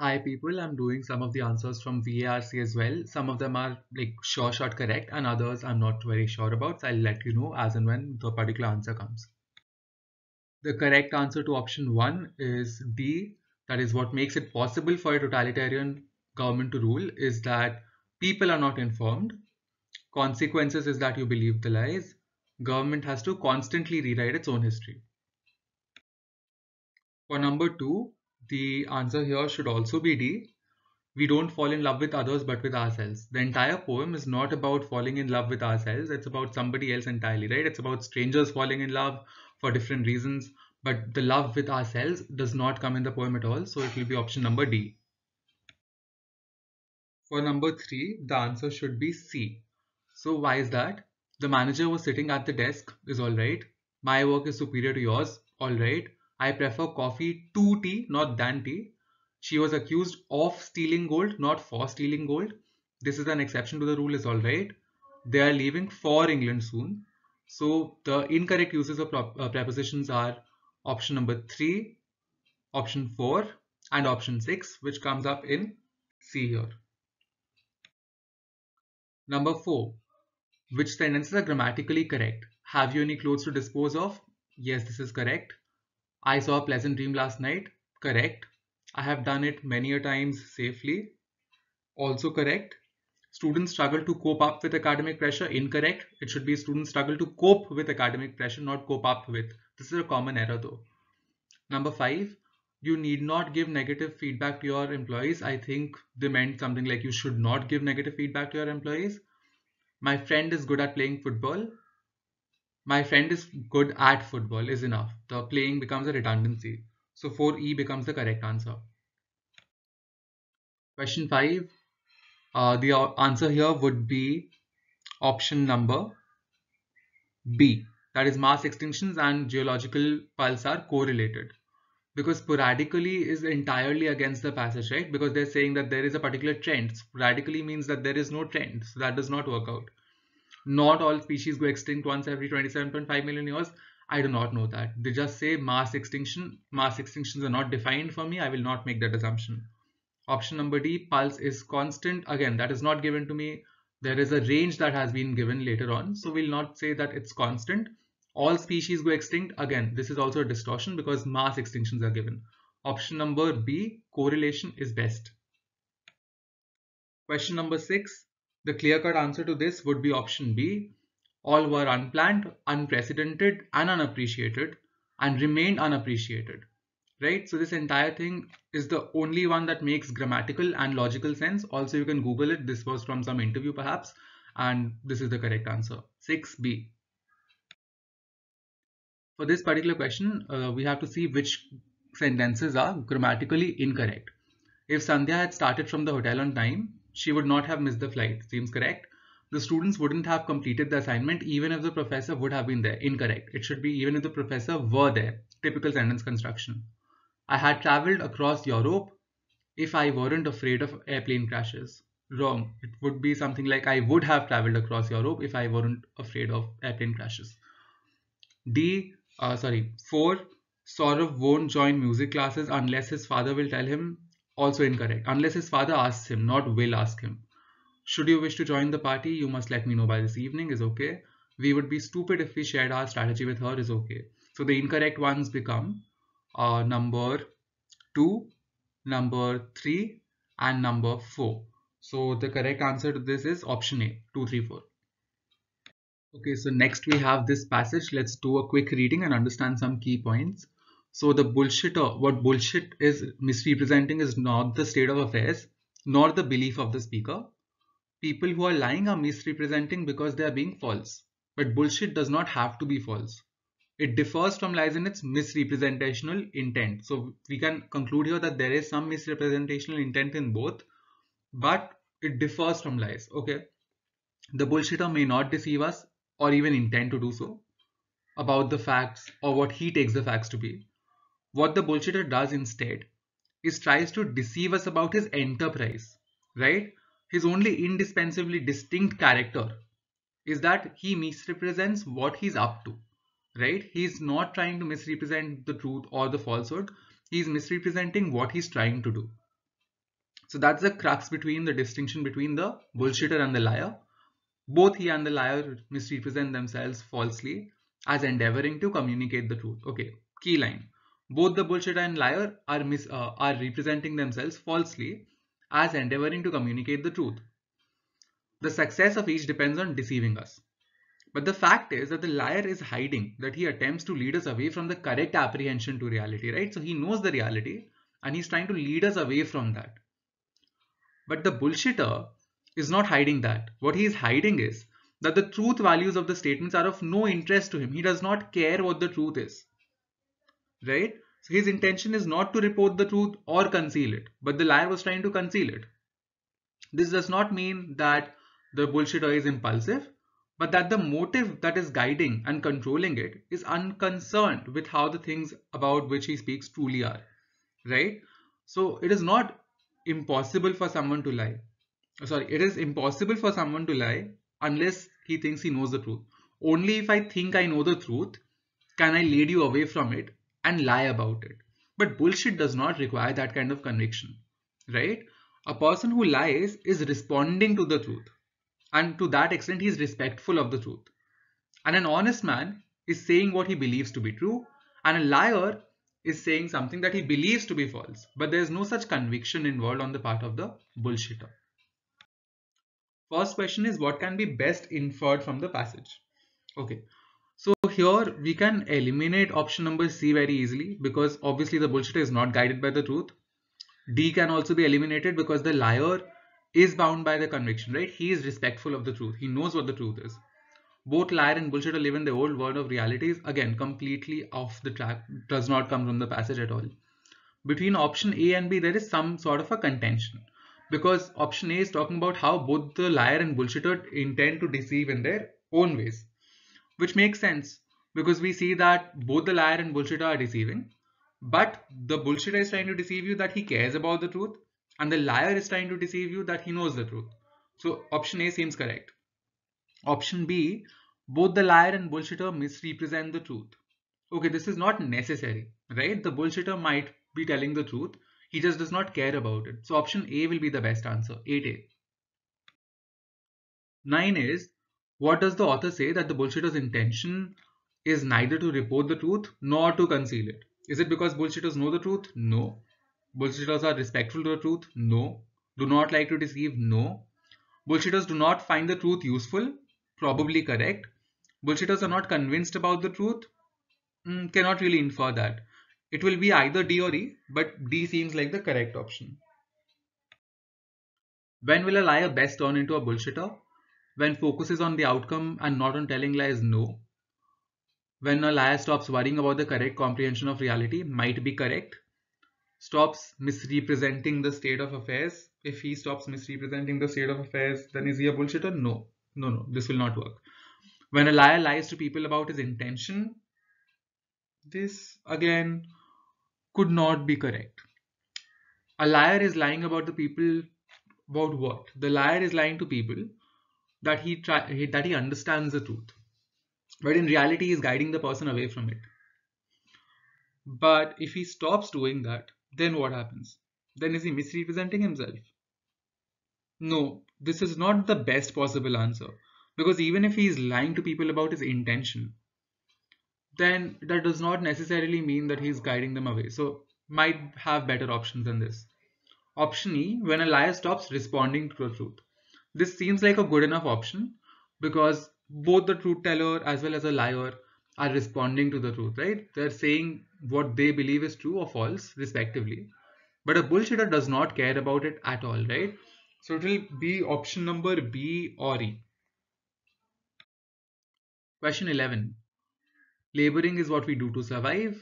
Hi people, I'm doing some of the answers from VARC as well. Some of them are like sure shot correct and others I'm not very sure about. So I'll let you know as and when the particular answer comes. The correct answer to option 1 is D. That is, what makes it possible for a totalitarian government to rule is that people are not informed. Consequences is that you believe the lies. Government has to constantly rewrite its own history. For number 2, the answer here should also be D. We don't fall in love with others but with ourselves. The entire poem is not about falling in love with ourselves. It's about somebody else entirely, right? It's about strangers falling in love for different reasons. But the love with ourselves does not come in the poem at all. So it will be option number D. For number 3, the answer should be C. So why is that? The manager was sitting at the desk is all right. My work is superior to yours, all right. I prefer coffee to tea, not than tea. She was accused of stealing gold, not for stealing gold. This is an exception to the rule is all right. They are leaving for England soon. So the incorrect uses of prepositions are option number 3, option 4 and option 6, which comes up in C here. Number 4, which sentences are grammatically correct? Have you any clothes to dispose of? Yes, this is correct. I saw a pleasant dream last night. Correct. I have done it many a times safely. Also correct. Students struggle to cope up with academic pressure. Incorrect. It should be students struggle to cope with academic pressure, not cope up with. This is a common error though. Number 5. You need not give negative feedback to your employees. I think they meant something like you should not give negative feedback to your employees. My friend is good at playing football. My friend is good at football is enough. The playing becomes a redundancy. So 4E becomes the correct answer. Question 5. The answer here would be option number B. That is, mass extinctions and geological pulse are correlated. Because sporadically is entirely against the passage, right? Because they're saying that there is a particular trend. Sporadically means that there is no trend. So that does not work out. Not all species go extinct once every 27.5 million years. I do not know that. They just say mass extinction. Mass extinctions are not defined for me. I will not make that assumption. Option number D, pulse is constant. Again, that is not given to me. There is a range that has been given later on. So we'll not say that it's constant. All species go extinct. Again, this is also a distortion because mass extinctions are given. Option number B, correlation is best. Question number 6. The clear-cut answer to this would be option B. All were unplanned, unprecedented and unappreciated and remained unappreciated, right? So this entire thing is the only one that makes grammatical and logical sense. Also, you can Google it. This was from some interview perhaps, and this is the correct answer, 6B. For this particular question, we have to see which sentences are grammatically incorrect. If Sandhya had started from the hotel on time, she would not have missed the flight. Seems correct. The students wouldn't have completed the assignment even if the professor would have been there. Incorrect. It should be even if the professor were there. Typical sentence construction. I had traveled across Europe if I weren't afraid of airplane crashes. Wrong. It would be something like I would have traveled across Europe if I weren't afraid of airplane crashes. 4. Saurav won't join music classes unless his father will tell him. Also incorrect. Unless his father asks him, not will ask him. Should you wish to join the party, you must let me know by this evening is okay. We would be stupid if we shared our strategy with her is okay. So the incorrect ones become number 2, number 3 and number 4. So the correct answer to this is option A, 2, 3, 4. Okay, so next we have this passage. Let's do a quick reading and understand some key points. So the bullshitter, what bullshit is misrepresenting is not the state of affairs, nor the belief of the speaker. People who are lying are misrepresenting because they are being false. But bullshit does not have to be false. It differs from lies in its misrepresentational intent. So we can conclude here that there is some misrepresentational intent in both, but it differs from lies. Okay. The bullshitter may not deceive us or even intend to do so about the facts or what he takes the facts to be. What the bullshitter does instead is tries to deceive us about his enterprise, right? His only indispensably distinct character is that he misrepresents what he's up to, right? He's not trying to misrepresent the truth or the falsehood. He's misrepresenting what he's trying to do. So that's the crux between the distinction between the bullshitter and the liar. Both he and the liar misrepresent themselves falsely as endeavoring to communicate the truth. Okay, key line. Both the bullshitter and liar are representing themselves falsely as endeavoring to communicate the truth. The success of each depends on deceiving us. But the fact is that the liar is hiding, that he attempts to lead us away from the correct apprehension to reality, right? So he knows the reality and he's trying to lead us away from that. But the bullshitter is not hiding that. What he is hiding is that the truth values of the statements are of no interest to him. He does not care what the truth is, right? So his intention is not to report the truth or conceal it, but the liar was trying to conceal it. This does not mean that the bullshitter is impulsive, but that the motive that is guiding and controlling it is unconcerned with how the things about which he speaks truly are, right? So it is not impossible for someone to lie. Sorry, it is impossible for someone to lie unless he thinks he knows the truth. Only if I think I know the truth can I lead you away from it and lie about it. But bullshit does not require that kind of conviction, right? A person who lies is responding to the truth. And to that extent, he is respectful of the truth. And an honest man is saying what he believes to be true. And a liar is saying something that he believes to be false. But there is no such conviction involved on the part of the bullshitter. First question is, what can be best inferred from the passage? Okay, so here we can eliminate option number C very easily because obviously the bullshitter is not guided by the truth. D can also be eliminated because the liar is bound by the conviction, right? He is respectful of the truth. He knows what the truth is. Both liar and bullshitter live in the old world of realities. Again, completely off the track, does not come from the passage at all. Between option A and B, there is some sort of a contention because option A is talking about how both the liar and bullshitter intend to deceive in their own ways, which makes sense because we see that both the liar and bullshitter are deceiving, but the bullshitter is trying to deceive you that he cares about the truth, and the liar is trying to deceive you that he knows the truth. So option A seems correct. Option B, both the liar and bullshitter misrepresent the truth. Okay, this is not necessary, right? The bullshitter might be telling the truth. He just does not care about it. So option A will be the best answer, 8A. 9 is, what does the author say that the bullshitter's intention is neither to report the truth nor to conceal it? Is it because bullshitters know the truth? No. Bullshitters are respectful to the truth? No. Do not like to deceive? No. Bullshitters do not find the truth useful? Probably correct. Bullshitters are not convinced about the truth? Cannot really infer that. It will be either D or E, but D seems like the correct option. When will a liar best turn into a bullshitter? When focus is on the outcome and not on telling lies? No. When a liar stops worrying about the correct comprehension of reality? Might be correct. Stops misrepresenting the state of affairs. If he stops misrepresenting the state of affairs, then is he a bullshitter? No. No, this will not work. When a liar lies to people about his intention, this again could not be correct. A liar is lying about the people, about what? The liar is lying to people that he understands the truth. But in reality, he is guiding the person away from it. But if he stops doing that, then what happens? Then is he misrepresenting himself? No, this is not the best possible answer. Because even if he is lying to people about his intention, then that does not necessarily mean that he is guiding them away. So might have better options than this. Option E, when a liar stops responding to the truth. This seems like a good enough option because both the truth teller as well as a liar are responding to the truth, right? They're saying what they believe is true or false respectively. But a bullshitter does not care about it at all, right? So it will be option number B or E. Question 11. Laboring is what we do to survive.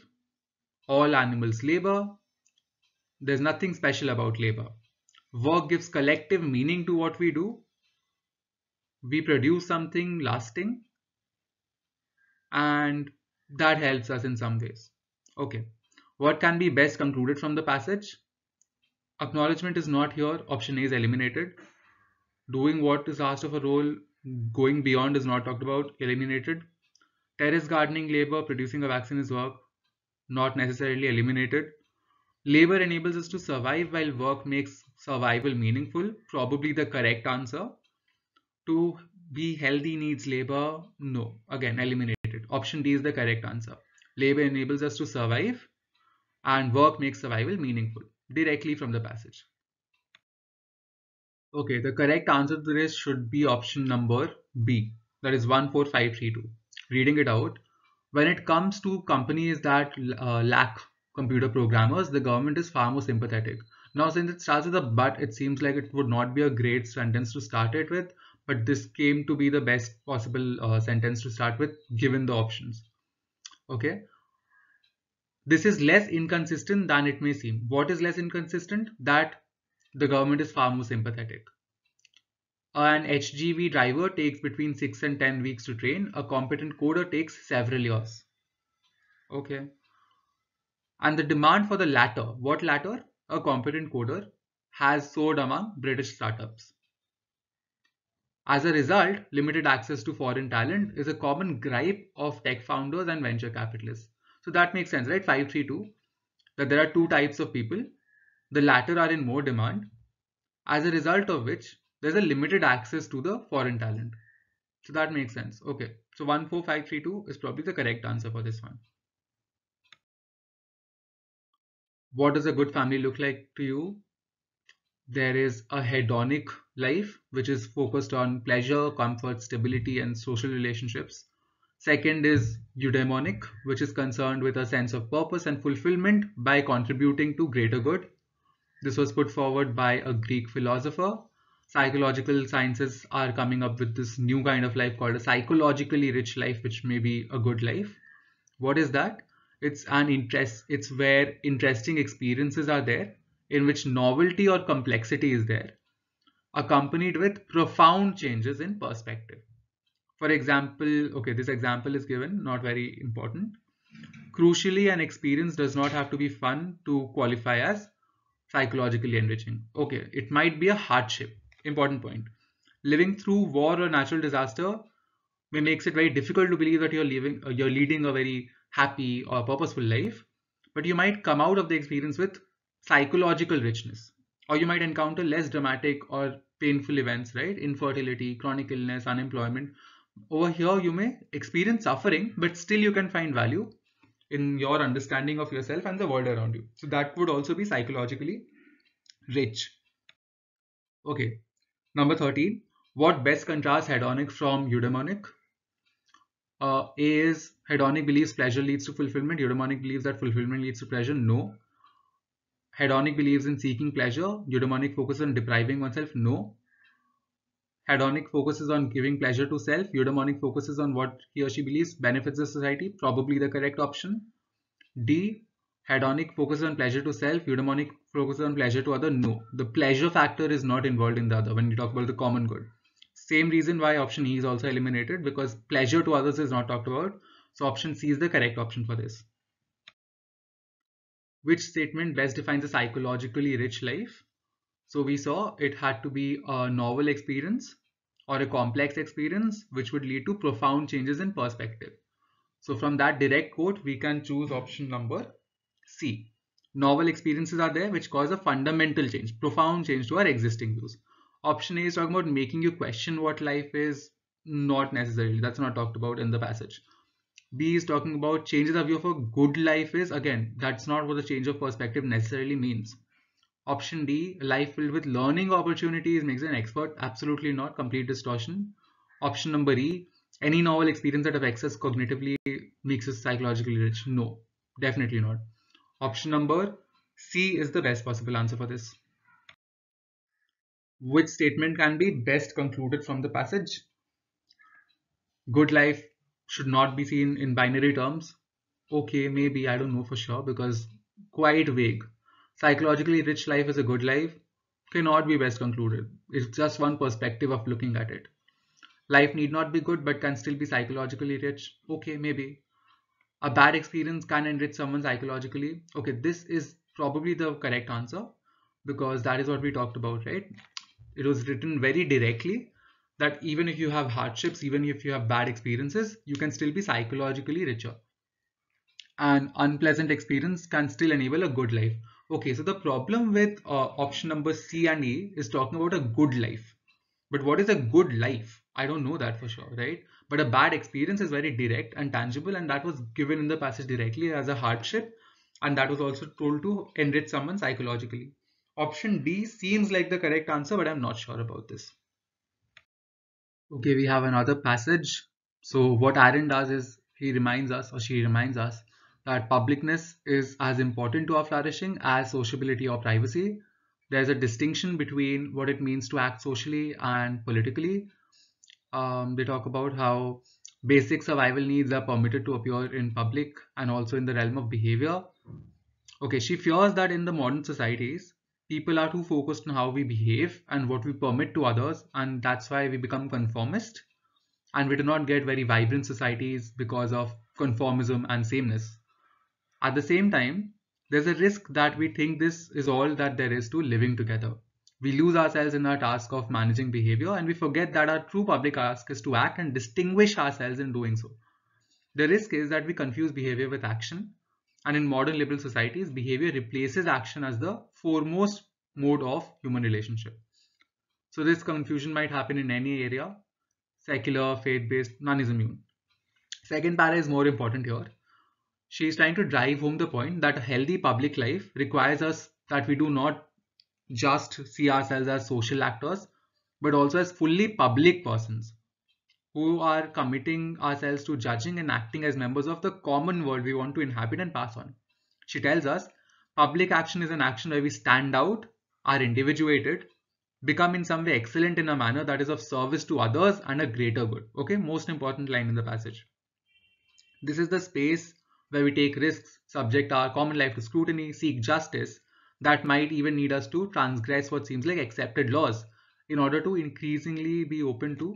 All animals labor. There's nothing special about labor. Work gives collective meaning to what we do. We produce something lasting. And that helps us in some ways. Okay. What can be best concluded from the passage? Acknowledgement is not here. Option A is eliminated. Doing what is asked of a role, going beyond is not talked about, eliminated. Terrace gardening labor, producing a vaccine is work, not necessarily eliminated. Labor enables us to survive while work makes survival meaningful. Probably the correct answer. To be healthy needs labor. No. Again, eliminate it. Option D is the correct answer. Labor enables us to survive and work makes survival meaningful. Directly from the passage. Okay, the correct answer to this should be option number B. That is 14532. Reading it out. When it comes to companies that lack computer programmers, the government is far more sympathetic. Now, since it starts with a but, it seems like it would not be a great sentence to start it with, but this came to be the best possible sentence to start with given the options. Okay, this is less inconsistent than it may seem. What is less inconsistent? That the government is far more sympathetic. An HGV driver takes between 6 and 10 weeks to train. A competent coder takes several years. Okay. And the demand for the latter, what latter? A competent coder, has soared among British startups. As a result, limited access to foreign talent is a common gripe of tech founders and venture capitalists. So that makes sense, right? 532, that there are two types of people. The latter are in more demand, as a result of which there's a limited access to the foreign talent. So that makes sense. Okay, so 14532 is probably the correct answer for this one. What does a good family look like to you? There is a hedonic life, which is focused on pleasure, comfort, stability, and social relationships. Second is eudaimonic, which is concerned with a sense of purpose and fulfillment by contributing to greater good. This was put forward by a Greek philosopher. Psychological sciences are coming up with this new kind of life called a psychologically rich life, which may be a good life. What is that? It's where interesting experiences are there, in which novelty or complexity is there, accompanied with profound changes in perspective. For example, okay, this example is given, not very important. Crucially, an experience does not have to be fun to qualify as psychologically enriching. Okay, it might be a hardship. Important point. Living through war or natural disaster makes it very difficult to believe that you're leading a very happy or purposeful life, but you might come out of the experience with psychological richness, or you might encounter less dramatic or painful events, right? Infertility, chronic illness, unemployment. Over here, you may experience suffering, but still you can find value in your understanding of yourself and the world around you. So that would also be psychologically rich. Okay, number 13. What best contrasts hedonic from eudaimonic? A is hedonic believes pleasure leads to fulfillment. Eudaimonic believes that fulfillment leads to pleasure. No. Hedonic believes in seeking pleasure. Eudaimonic focuses on depriving oneself. No. Hedonic focuses on giving pleasure to self. Eudaimonic focuses on what he or she believes benefits the society. Probably the correct option. D. Hedonic focuses on pleasure to self. Eudaimonic focuses on pleasure to other. No. The pleasure factor is not involved in the other when we talk about the common good. Same reason why option E is also eliminated, because pleasure to others is not talked about. So option C is the correct option for this. Which statement best defines a psychologically rich life? So we saw it had to be a novel experience or a complex experience, which would lead to profound changes in perspective. So from that direct quote, we can choose option number C. Novel experiences are there which cause a fundamental change, profound change to our existing views. Option A is talking about making you question what life is. Not necessarily. That's not talked about in the passage. B is talking about changes of view of a good life is. Again, that's not what the change of perspective necessarily means. Option D, life filled with learning opportunities makes an expert. Absolutely not. Complete distortion. Option number E, any novel experience that affects us cognitively makes us psychologically rich. No, definitely not. Option number C is the best possible answer for this. Which statement can be best concluded from the passage? Good life should not be seen in binary terms. Okay, maybe, I don't know for sure, because quite vague. Psychologically rich life is a good life cannot be best concluded. It's just one perspective of looking at it. Life need not be good but can still be psychologically rich. Okay, maybe. A bad experience can enrich someone psychologically. Okay, this is probably the correct answer, because that is what we talked about, right? It was written very directly that even if you have hardships, even if you have bad experiences, you can still be psychologically richer. An unpleasant experience can still enable a good life. Okay, so the problem with option number C and A is talking about a good life. But what is a good life? I don't know that for sure, right? But a bad experience is very direct and tangible, and that was given in the passage directly as a hardship, and that was also told to enrich someone psychologically. Option D seems like the correct answer, but I'm not sure about this. Okay, we have another passage. So what Ariel does is he reminds us, or she reminds us, that publicness is as important to our flourishing as sociability or privacy. There's a distinction between what it means to act socially and politically. They talk about how basic survival needs are permitted to appear in public and also in the realm of behavior. Okay, she fears that in the modern societies, people are too focused on how we behave and what we permit to others, and that's why we become conformist. And we do not get very vibrant societies because of conformism and sameness. At the same time, there's a risk that we think this is all that there is to living together. We lose ourselves in our task of managing behavior, and we forget that our true public task is to act and distinguish ourselves in doing so. The risk is that we confuse behavior with action, and in modern liberal societies, behavior replaces action as the foremost mode of human relationship. So this confusion might happen in any area, secular, faith-based, none is immune. Second para is more important here. She is trying to drive home the point that a healthy public life requires us that we do not just see ourselves as social actors, but also as fully public persons who are committing ourselves to judging and acting as members of the common world we want to inhabit and pass on. She tells us public action is an action where we stand out, are individuated, become in some way excellent in a manner that is of service to others and a greater good. Okay, most important line in the passage. This is the space where we take risks, subject our common life to scrutiny, seek justice that might even need us to transgress what seems like accepted laws in order to increasingly be open to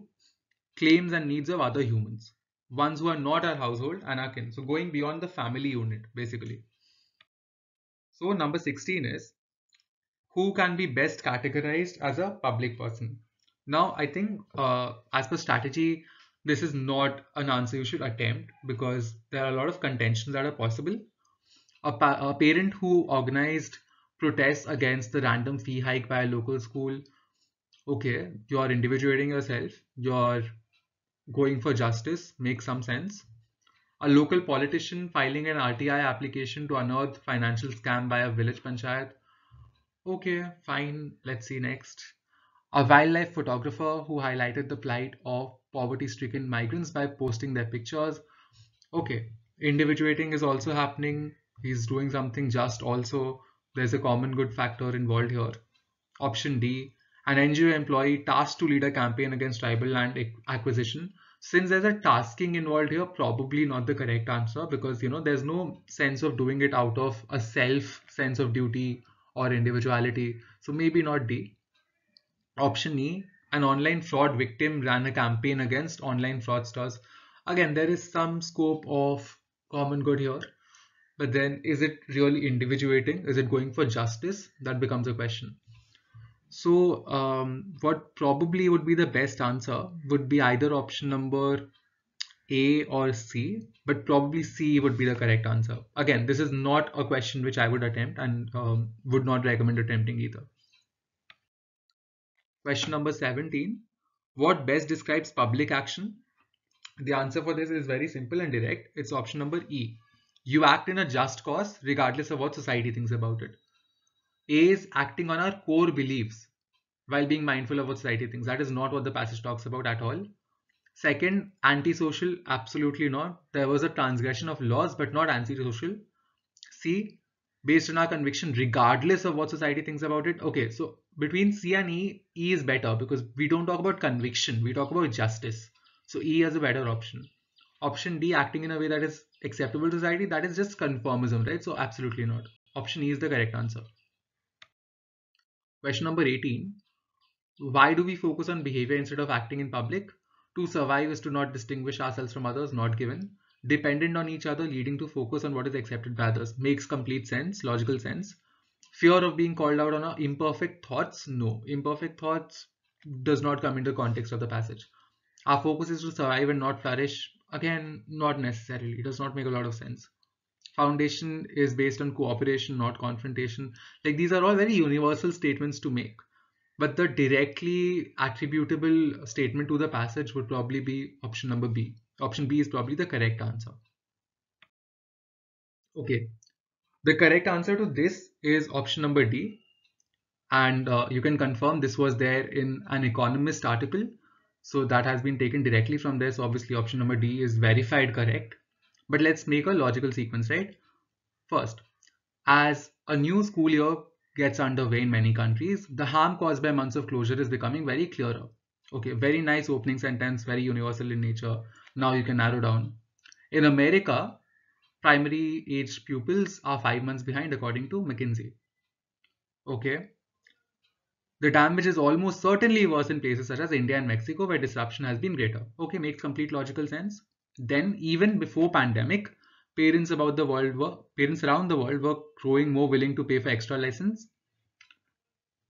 claims and needs of other humans, ones who are not our household and our kin. So going beyond the family unit, basically. So number 16 is, who can be best categorized as a public person? Now, I think as per strategy, this is not an answer you should attempt because there are a lot of contentions that are possible. A parent who organized protests against the random fee hike by a local school. Okay, you're individuating yourself, you're going for justice, makes some sense. A local politician filing an RTI application to unearth financial scam by a village panchayat. Okay, fine, let's see next. A wildlife photographer who highlighted the plight of poverty-stricken migrants by posting their pictures. Okay, individuating is also happening. He's doing something just also. There's a common good factor involved here. Option D, an NGO employee tasked to lead a campaign against tribal land acquisition. Since there's a tasking involved here, probably not the correct answer because, you know, there's no sense of doing it out of a self sense of duty or individuality. So maybe not D. Option E, an online fraud victim ran a campaign against online fraudsters. Again, there is some scope of common good here, but then is it really individuating? Is it going for justice? That becomes a question. So what probably would be the best answer would be either option number A or C, but probably C would be the correct answer. Again, this is not a question which I would attempt and would not recommend attempting either. Question number 17, what best describes public action? The answer for this is very simple and direct. It's option number E. You act in a just cause regardless of what society thinks about it. A is acting on our core beliefs while being mindful of what society thinks. That is not what the passage talks about at all. Second, antisocial, absolutely not. There was a transgression of laws but not antisocial. C, based on our conviction regardless of what society thinks about it. Okay, so between C and E, E is better because we don't talk about conviction, we talk about justice. So E is a better option. Option D, acting in a way that is acceptable to society, that is just conformism, right? So absolutely not. Option E is the correct answer. Question number 18. Why do we focus on behavior instead of acting in public? To survive is to not distinguish ourselves from others, not given. Dependent on each other, leading to focus on what is accepted by others. Makes complete sense, logical sense. Fear of being called out on our imperfect thoughts? No. Imperfect thoughts does not come into the context of the passage. Our focus is to survive and not flourish. Again, not necessarily. It does not make a lot of sense. foundation is based on cooperation, not confrontation. Like, these are all very universal statements to make, but the directly attributable statement to the passage would probably be option number B. Option B is probably the correct answer. Okay, the correct answer to this is option number D, and you can confirm this was there in an Economist article, so that has been taken directly from there. So obviously option number D is verified correct. But let's make a logical sequence, right? First, as a new school year gets underway in many countries, the harm caused by months of closure is becoming very clearer. Okay, very nice opening sentence, very universal in nature. Now you can narrow down. In America, primary age pupils are 5 months behind according to McKinsey. Okay. The damage is almost certainly worse in places such as India and Mexico, where disruption has been greater. Okay, makes complete logical sense. Then, even before pandemic, parents around the world were growing more willing to pay for extra lessons.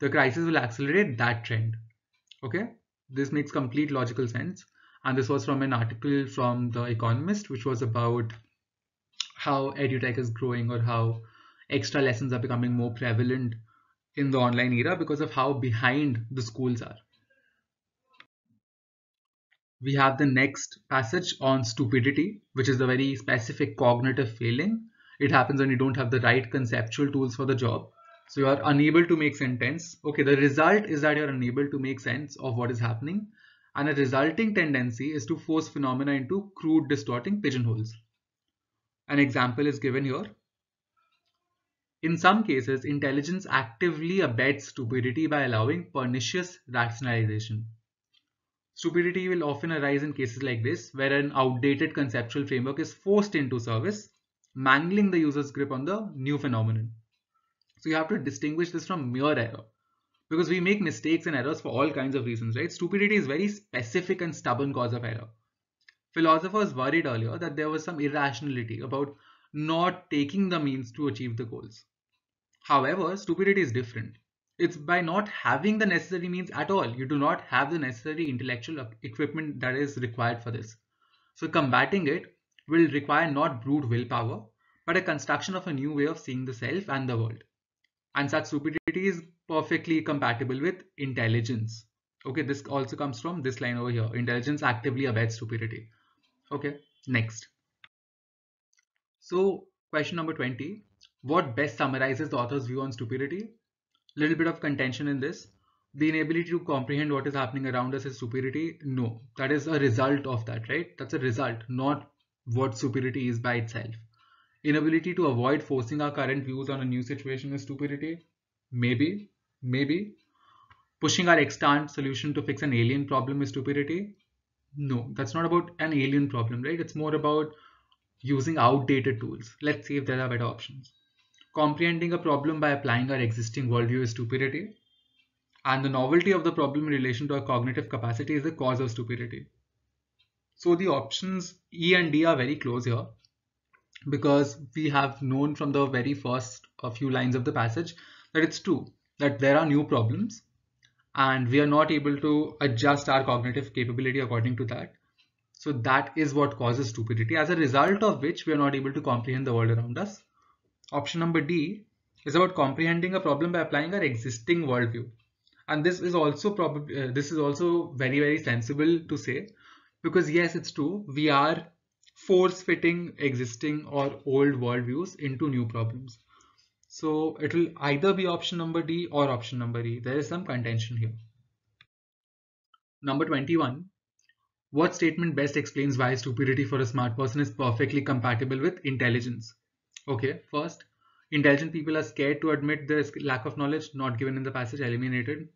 The crisis will accelerate that trend. Okay, this makes complete logical sense. And this was from an article from The Economist, which was about how edutech is growing, or how extra lessons are becoming more prevalent in the online era because of how behind the schools are. We have the next passage on stupidity, which is a very specific cognitive failing. It happens when you don't have the right conceptual tools for the job. So you are unable to make sense. Okay, the result is that you are unable to make sense of what is happening. And a resulting tendency is to force phenomena into crude, distorting pigeonholes. An example is given here. In some cases, intelligence actively abets stupidity by allowing pernicious rationalization. Stupidity will often arise in cases like this, where an outdated conceptual framework is forced into service, mangling the user's grip on the new phenomenon. So you have to distinguish this from mere error, because we make mistakes and errors for all kinds of reasons, right? Stupidity is very specific and stubborn cause of error. Philosophers worried earlier that there was some irrationality about not taking the means to achieve the goals. However, stupidity is different. It's by not having the necessary means at all. You do not have the necessary intellectual equipment that is required for this. So combating it will require not brute willpower, but a construction of a new way of seeing the self and the world. And such stupidity is perfectly compatible with intelligence. Okay, this also comes from this line over here. Intelligence actively abets stupidity. Okay, next. So question number 20. What best summarizes the author's view on stupidity? Little bit of contention in this. The inability to comprehend what is happening around us is stupidity. No, that is a result of that, right? That's a result, not what stupidity is by itself. Inability to avoid forcing our current views on a new situation is stupidity. Maybe. Pushing our extant solution to fix an alien problem is stupidity. No, that's not about an alien problem, right? It's more about using outdated tools. Let's see if there are better options. Comprehending a problem by applying our existing worldview is stupidity. And the novelty of the problem in relation to our cognitive capacity is the cause of stupidity. So the options E and D are very close here, because we have known from the very first few lines of the passage that it's true that there are new problems and we are not able to adjust our cognitive capability according to that. So that is what causes stupidity, as a result of which we are not able to comprehend the world around us. Option number D is about comprehending a problem by applying our existing worldview, and this is also probably very, very sensible to say, because yes, it's true, we are force-fitting existing or old worldviews into new problems. So it will either be option number D or option number E. There is some contention here. Number 21. What statement best explains why stupidity for a smart person is perfectly compatible with intelligence? Okay, first, intelligent people are scared to admit their lack of knowledge, not given in the passage, eliminated.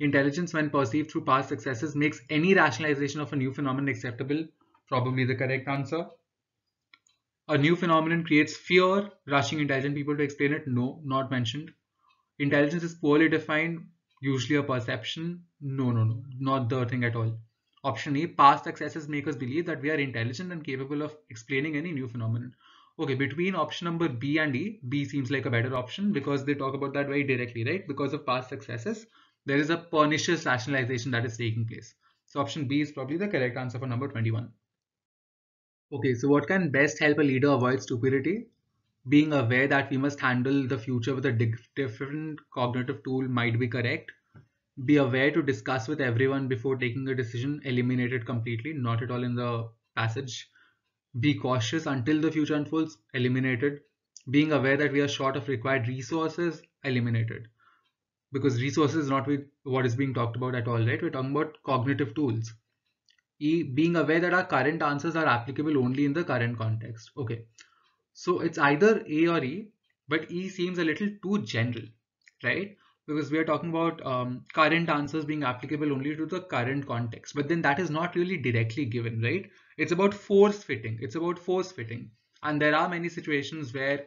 Intelligence, when perceived through past successes, makes any rationalization of a new phenomenon acceptable, probably the correct answer. A new phenomenon creates fear, rushing intelligent people to explain it, no, not mentioned. Intelligence is poorly defined, usually a perception, no, not the thing at all. Option A, past successes make us believe that we are intelligent and capable of explaining any new phenomenon. Okay, between option number B and E, B seems like a better option because they talk about that very directly, right? Because of past successes, there is a pernicious rationalization that is taking place. So option B is probably the correct answer for number 21. Okay, so what can best help a leader avoid stupidity? being aware that we must handle the future with a different cognitive tool might be correct. Be aware to discuss with everyone before taking a decision. Eliminate it completely, not at all in the passage. Be cautious until the future unfolds. Eliminated. Being aware that we are short of required resources. Eliminated. Because resources is not what is being talked about at all, right? We're talking about cognitive tools. E, being aware that our current answers are applicable only in the current context. Okay. So it's either A or E, but E seems a little too general, right? Because we are talking about current answers being applicable only to the current context. But then that is not really directly given, right? It's about force fitting. It's about force fitting. And there are many situations where,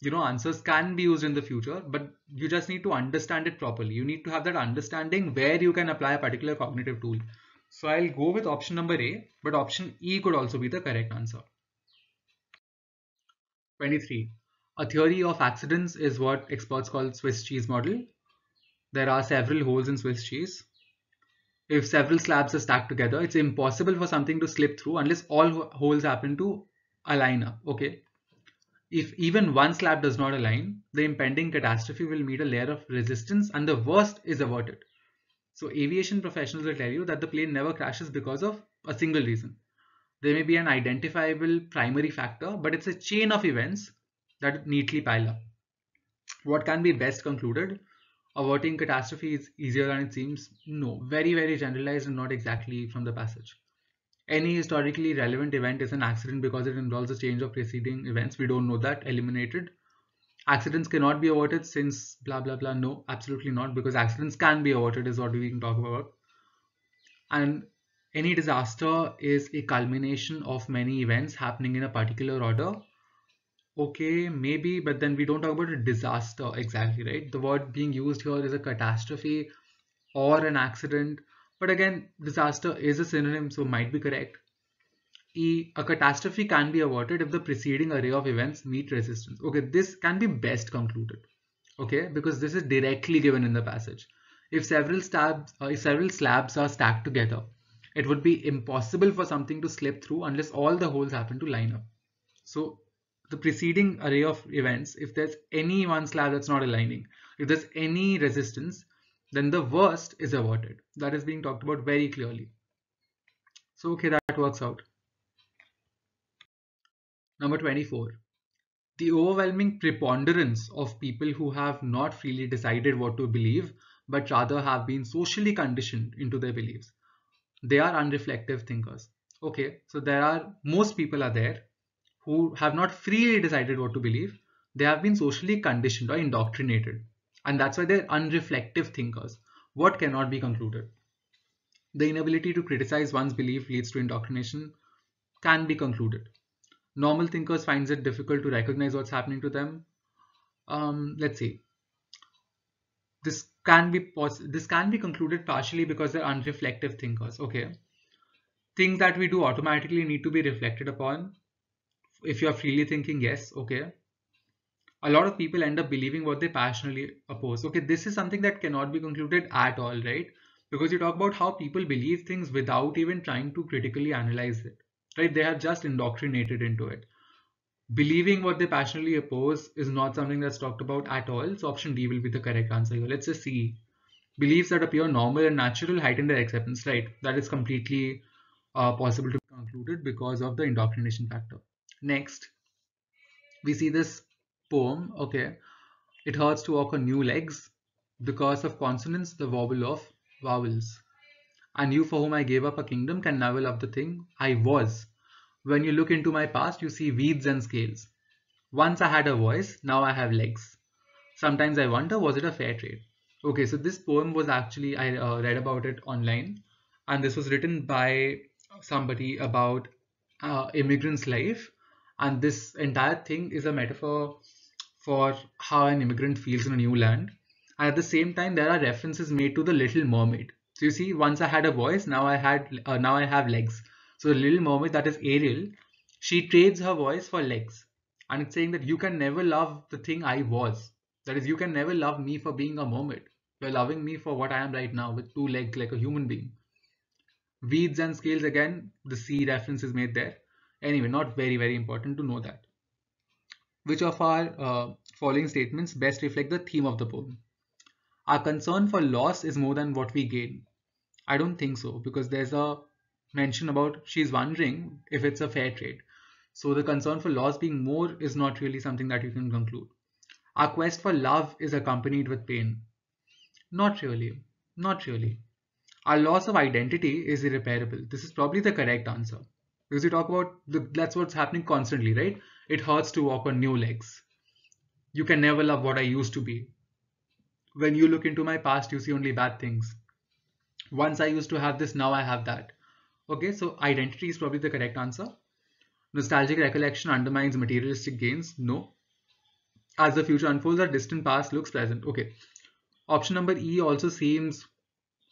you know, answers can be used in the future, but you just need to understand it properly. You need to have that understanding where you can apply a particular cognitive tool. So I'll go with option number A, but option E could also be the correct answer. 23. A theory of accidents is what experts call Swiss cheese model. There are several holes in Swiss cheese. If several slabs are stacked together, it's impossible for something to slip through unless all holes happen to align up. Okay. If even one slab does not align, the impending catastrophe will meet a layer of resistance and the worst is averted. So aviation professionals will tell you that the plane never crashes because of a single reason. There may be an identifiable primary factor, but it's a chain of events that neatly pile up. What can be best concluded? Averting catastrophe is easier than it seems. No, very, very generalized and not exactly from the passage. Any historically relevant event is an accident because it involves a change of preceding events. We don't know that. Eliminated. Accidents cannot be averted since blah, blah, blah. No, absolutely not, because accidents can be averted is what we can talk about. And any disaster is a culmination of many events happening in a particular order. Okay, maybe, but then we don't talk about a disaster exactly, right? The word being used here is a catastrophe or an accident. But again, disaster is a synonym, so might be correct. E, a catastrophe can be averted if the preceding array of events meet resistance. Okay, this can be best concluded. Okay, because this is directly given in the passage. If several slabs are stacked together, it would be impossible for something to slip through unless all the holes happen to line up. So the preceding array of events, if there's any one slab that's not aligning, if there's any resistance, then the worst is averted. That is being talked about very clearly. So, okay, that works out. Number 24. The overwhelming preponderance of people who have not freely decided what to believe, but rather have been socially conditioned into their beliefs. They are unreflective thinkers. Okay, so most people are there who have not freely decided what to believe. They have been socially conditioned or indoctrinated. And that's why they're unreflective thinkers. What cannot be concluded? The inability to criticize one's belief leads to indoctrination can be concluded. Normal thinkers find it difficult to recognize what's happening to them. Let's see. This can be concluded partially because they're unreflective thinkers. Okay. Things that we do automatically need to be reflected upon. If you're freely thinking, yes, okay. A lot of people end up believing what they passionately oppose. Okay, this is something that cannot be concluded at all, right? Because you talk about how people believe things without even trying to critically analyze it, right? They have just indoctrinated into it. Believing what they passionately oppose is not something that's talked about at all. So option D will be the correct answer here. Let's just see. Beliefs that appear normal and natural heighten their acceptance, right? That is completely possible to be concluded because of the indoctrination factor. Next, we see this poem. Okay, it hurts to walk on new legs because of consonants, the wobble of vowels. And you for whom I gave up a kingdom can now love the thing I was. When you look into my past, you see weeds and scales. Once I had a voice, now I have legs. Sometimes I wonder, was it a fair trade? Okay, so this poem was actually, I read about it online, and this was written by somebody about immigrants' life. And this entire thing is a metaphor for how an immigrant feels in a new land. And at the same time, there are references made to the Little Mermaid. So you see, once I had a voice, now I have legs. So the Little Mermaid, that is Ariel, she trades her voice for legs. And it's saying that you can never love the thing I was. That is, you can never love me for being a mermaid. You're loving me for what I am right now, with two legs like a human being. Weeds and scales, again, the sea reference is made there. Anyway, not very, very important to know that. Which of our following statements best reflect the theme of the poem? Our concern for loss is more than what we gain. I don't think so, because there's a mention about she's wondering if it's a fair trade. So the concern for loss being more is not really something that you can conclude. Our quest for love is accompanied with pain. Not really, not really. Our loss of identity is irreparable. This is probably the correct answer. Because you talk about, that's what's happening constantly, right? It hurts to walk on new legs. You can never love what I used to be. When you look into my past, you see only bad things. Once I used to have this, now I have that. Okay, so identity is probably the correct answer. Nostalgic recollection undermines materialistic gains. No. As the future unfolds, our distant past looks present. Okay. Option number E also seems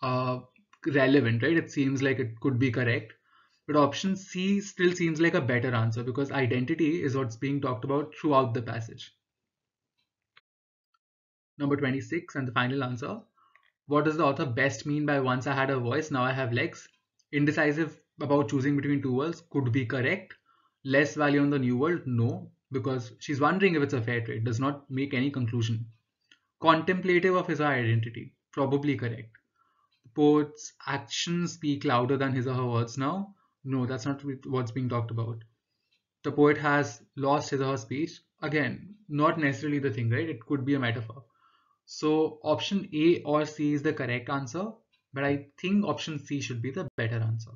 relevant, right? It seems like it could be correct. But option C still seems like a better answer because identity is what's being talked about throughout the passage. Number 26 and the final answer. What does the author best mean by once I had a voice, now I have legs? Indecisive about choosing between two worlds could be correct. Less value on the new world? No, because she's wondering if it's a fair trade. Does not make any conclusion. Contemplative of his or her identity? Probably correct. The poet's actions speak louder than his or her words now. No, that's not what's being talked about. The poet has lost his or her speech. Again, not necessarily the thing, right? It could be a metaphor. So option A or C is the correct answer, but I think option C should be the better answer.